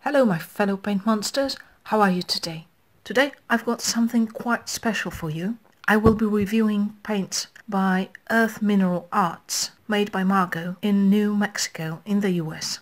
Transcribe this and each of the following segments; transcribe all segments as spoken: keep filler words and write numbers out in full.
Hello my fellow paint monsters, how are you today? Today I've got something quite special for you. I will be reviewing paints by Earth Mineral Arts, made by Margot in New Mexico in the U S.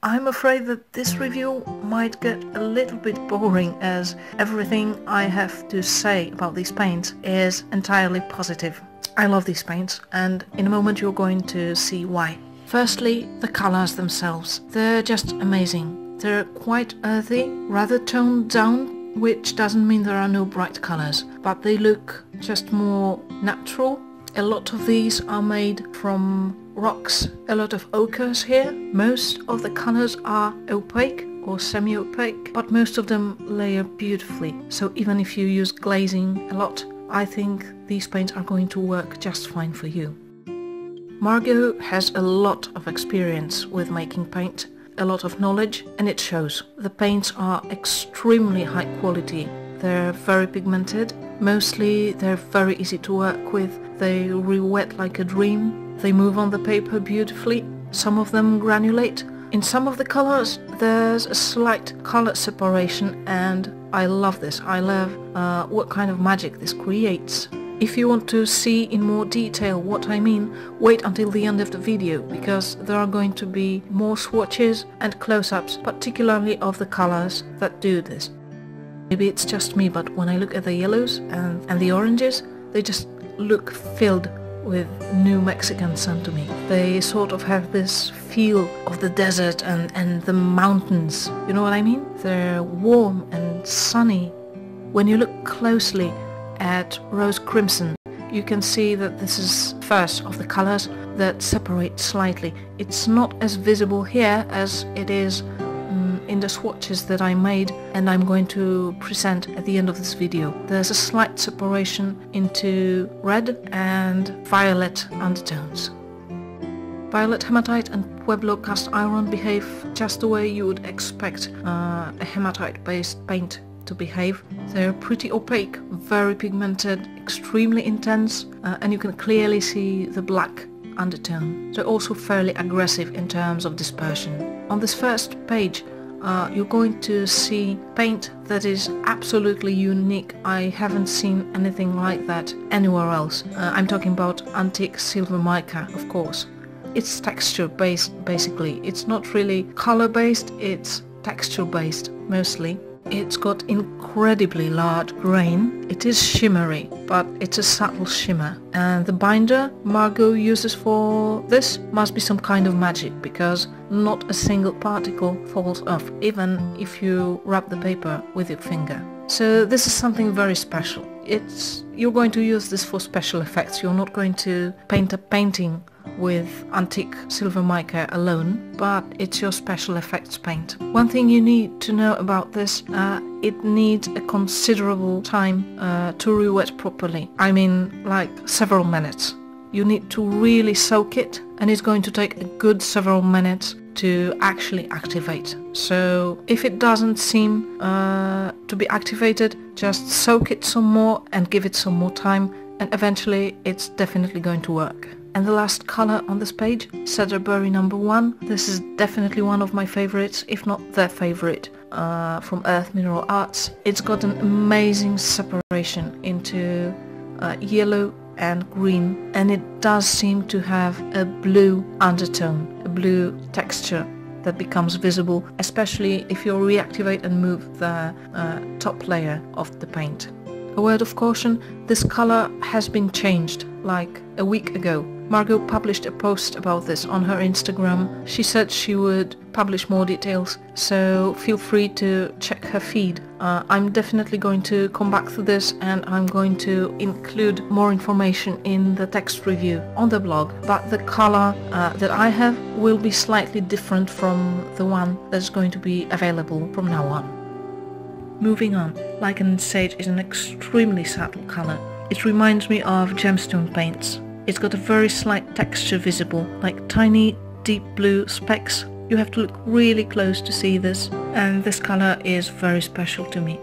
I'm afraid that this review might get a little bit boring, as everything I have to say about these paints is entirely positive. I love these paints, and in a moment you're going to see why. Firstly, the colors themselves. They're just amazing. They're quite earthy, rather toned down, which doesn't mean there are no bright colors, but they look just more natural. A lot of these are made from rocks, a lot of ochres here. Most of the colors are opaque or semi-opaque, but most of them layer beautifully, so even if you use glazing a lot, I think these paints are going to work just fine for you. Margot has a lot of experience with making paint, a lot of knowledge, and it shows. The paints are extremely high quality. They're very pigmented, mostly they're very easy to work with, they re-wet like a dream. They move on the paper beautifully, some of them granulate. In some of the colors there's a slight color separation, and I love this. I love uh, what kind of magic this creates. If you want to see in more detail what I mean, wait until the end of the video, because there are going to be more swatches and close-ups, particularly of the colors that do this. Maybe it's just me, but when I look at the yellows and, and the oranges, they just look filled with New Mexican sun to me. They sort of have this feel of the desert and, and the mountains, you know what I mean? They're warm and sunny. When you look closely at Rose Crimson, you can see that this is first of the colors that separate slightly. It's not as visible here as it is um, in the swatches that I made and I'm going to present at the end of this video. There's a slight separation into red and violet undertones. Violet Hematite and Pueblo Cast Iron behave just the way you would expect uh, a hematite-based paint to behave. They're pretty opaque, very pigmented, extremely intense, uh, and you can clearly see the black undertone. They're also fairly aggressive in terms of dispersion. On this first page uh, you're going to see paint that is absolutely unique. I haven't seen anything like that anywhere else. Uh, I'm talking about Antique Silver Mica, of course. It's texture based basically. It's not really color based, it's texture based mostly. It's got incredibly large grain. It is shimmery, but it's a subtle shimmer. And the binder Margot uses for this must be some kind of magic, because not a single particle falls off, even if you rub the paper with your finger. So this is something very special. It's, you're going to use this for special effects. You're not going to paint a painting with Antique Silver Mica alone, but it's your special effects paint. One thing you need to know about this, uh, it needs a considerable time uh, to re-wet properly. I mean, like several minutes. You need to really soak it, and it's going to take a good several minutes to actually activate. So if it doesn't seem uh, to be activated, just soak it some more and give it some more time, and eventually it's definitely going to work. And the last color on this page, Cedar Berry number one. This is definitely one of my favorites, if not their favorite, uh, from Earth Mineral Arts. It's got an amazing separation into uh, yellow and green, and it does seem to have a blue undertone, a blue texture that becomes visible, especially if you reactivate and move the uh, top layer of the paint. A word of caution, this color has been changed like a week ago. Margot published a post about this on her Instagram. She said she would publish more details, so feel free to check her feed. Uh, I'm definitely going to come back to this, and I'm going to include more information in the text review on the blog, but the color uh, that I have will be slightly different from the one that's going to be available from now on. Moving on, Lichen Sage is an extremely subtle color. It reminds me of gemstone paints. It's got a very slight texture visible, like tiny deep blue specks. You have to look really close to see this, and this color is very special to me.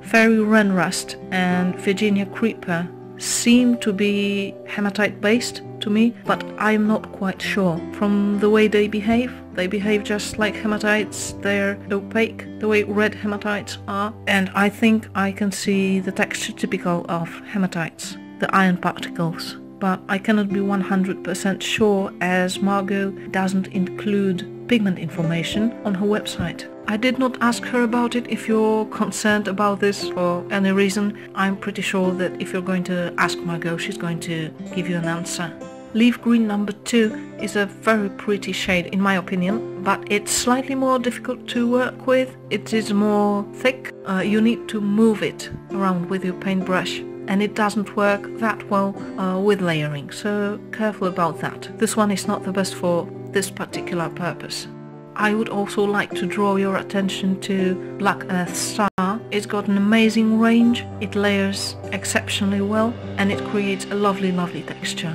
Fairy Wren Rust and Virginia Creeper seem to be hematite based, to me, but I'm not quite sure. From the way they behave, they behave just like hematites, they're opaque, the way red hematites are, and I think I can see the texture typical of hematites, the iron particles. But I cannot be one hundred percent sure as Margot doesn't include pigment information on her website. I did not ask her about it. If you're concerned about this for any reason, I'm pretty sure that if you're going to ask Margot, she's going to give you an answer. Leaf Green number two is a very pretty shade in my opinion, but it's slightly more difficult to work with. It is more thick, uh, you need to move it around with your paintbrush, and it doesn't work that well uh, with layering, so careful about that. This one is not the best for this particular purpose. I would also like to draw your attention to Black Earth Star. It's got an amazing range, it layers exceptionally well, and it creates a lovely, lovely texture.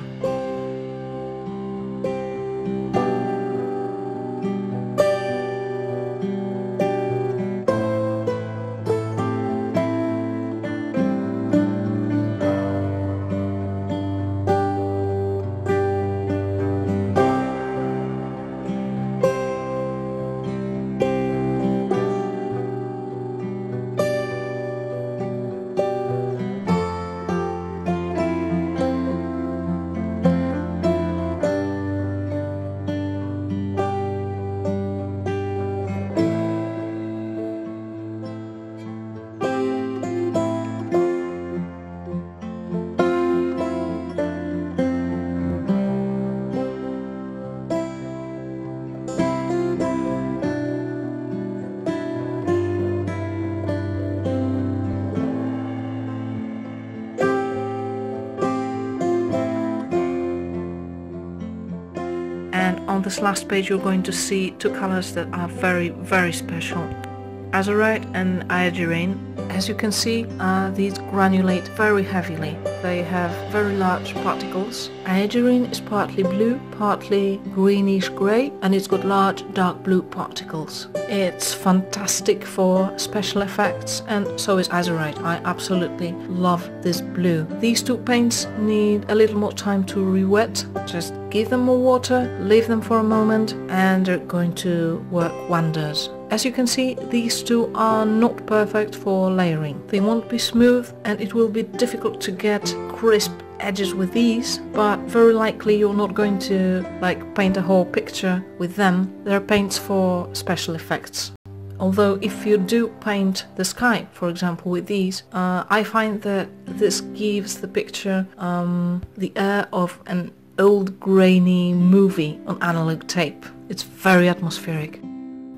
This last page you're going to see two colors that are very very special, Azurite and Aegirine. As you can see, uh, these granulate very heavily, they have very large particles. Aegirine is partly blue, partly greenish grey, and it's got large dark blue particles. It's fantastic for special effects, and so is Azurite. I absolutely love this blue. These two paints need a little more time to re-wet. Just give them more water, leave them for a moment, and they're going to work wonders. As you can see, these two are not perfect for layering. They won't be smooth and it will be difficult to get crisp edges with these, but very likely you're not going to like paint a whole picture with them. They're paints for special effects. Although if you do paint the sky, for example, with these, uh, I find that this gives the picture um, the air of an old grainy movie on analog tape. It's very atmospheric.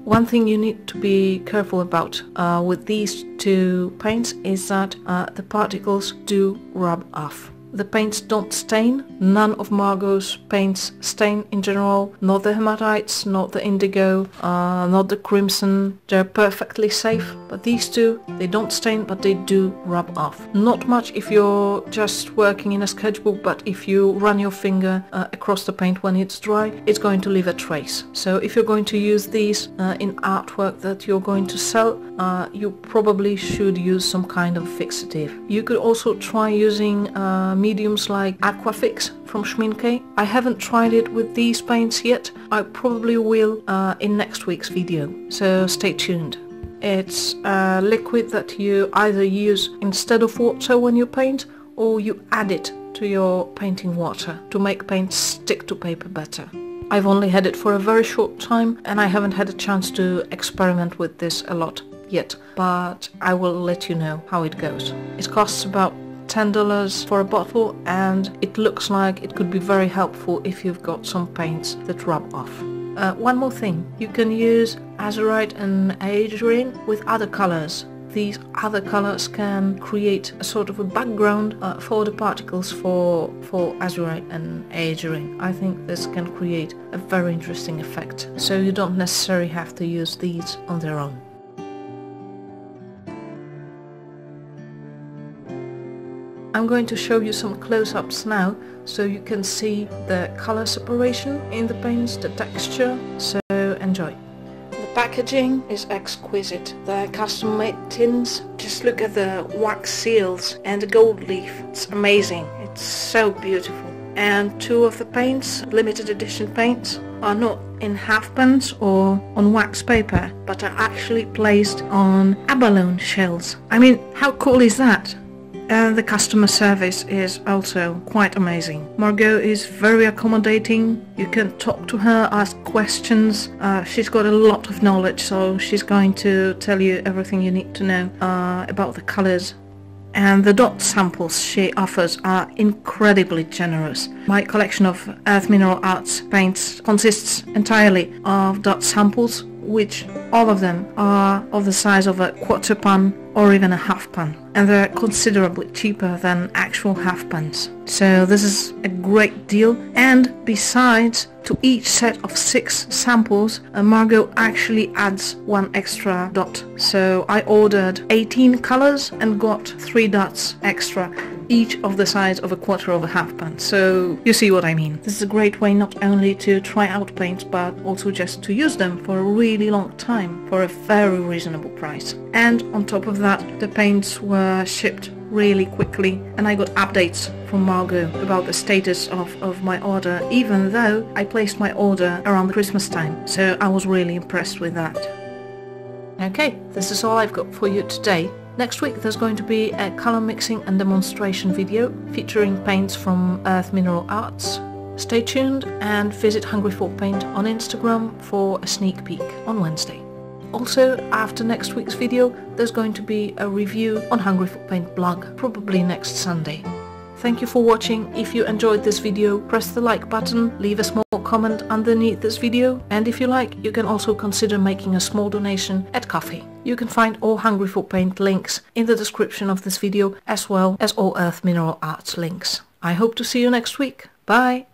One thing you need to be careful about uh, with these two paints is that uh, the particles do rub off. The paints don't stain, none of Margot's paints stain in general, not the hematites, not the indigo, uh, not the crimson, they're perfectly safe, but these two, they don't stain but they do rub off. Not much if you're just working in a sketchbook, but if you run your finger uh, across the paint when it's dry, it's going to leave a trace. So if you're going to use these uh, in artwork that you're going to sell, uh, you probably should use some kind of fixative. You could also try using uh, mediums like Aquafix from Schmincke. I haven't tried it with these paints yet. I probably will uh, in next week's video, so stay tuned. It's a liquid that you either use instead of water when you paint, or you add it to your painting water to make paint stick to paper better. I've only had it for a very short time and I haven't had a chance to experiment with this a lot yet, but I will let you know how it goes. It costs about ten dollars for a bottle, and it looks like it could be very helpful if you've got some paints that rub off. Uh, one more thing, you can use Azurite and Aegirine with other colors. These other colors can create a sort of a background uh, for the particles for, for Azurite and Aegirine. I think this can create a very interesting effect, so you don't necessarily have to use these on their own. I'm going to show you some close-ups now, so you can see the color separation in the paints, the texture, so enjoy. The packaging is exquisite, they're custom-made tins, just look at the wax seals and the gold leaf, it's amazing, it's so beautiful. and two of the paints, limited edition paints, are not in half pens or on wax paper, but are actually placed on abalone shells. I mean, how cool is that? And the customer service is also quite amazing. Margot is very accommodating. You can talk to her, ask questions. Uh, she's got a lot of knowledge, so she's going to tell you everything you need to know uh, about the colors. And the dot samples she offers are incredibly generous. My collection of Earth Mineral Arts paints consists entirely of dot samples, which all of them are of the size of a quarter pan or even a half pan, and they're considerably cheaper than actual half pans. So this is a great deal, and besides, to each set of six samples, Margot actually adds one extra dot. So I ordered eighteen colors and got three dots extra, each of the size of a quarter of a half pan. So you see what I mean. This is a great way not only to try out paints, but also just to use them for a really long time for a very reasonable price. And on top of that, the paints were shipped really quickly, and I got updates from Margot about the status of, of my order, even though I placed my order around Christmas time, so I was really impressed with that. Okay, this is all I've got for you today. Next week there's going to be a colour mixing and demonstration video featuring paints from Earth Mineral Arts. Stay tuned and visit Hungry For Paint on Instagram for a sneak peek on Wednesday. Also, after next week's video, there's going to be a review on Hungry For Paint blog, probably next Sunday. Thank you for watching. If you enjoyed this video, press the like button, leave a small comment underneath this video, and if you like, you can also consider making a small donation at Ko-fi. You can find all Hungry For Paint links in the description of this video, as well as all Earth Mineral Arts links. I hope to see you next week. Bye!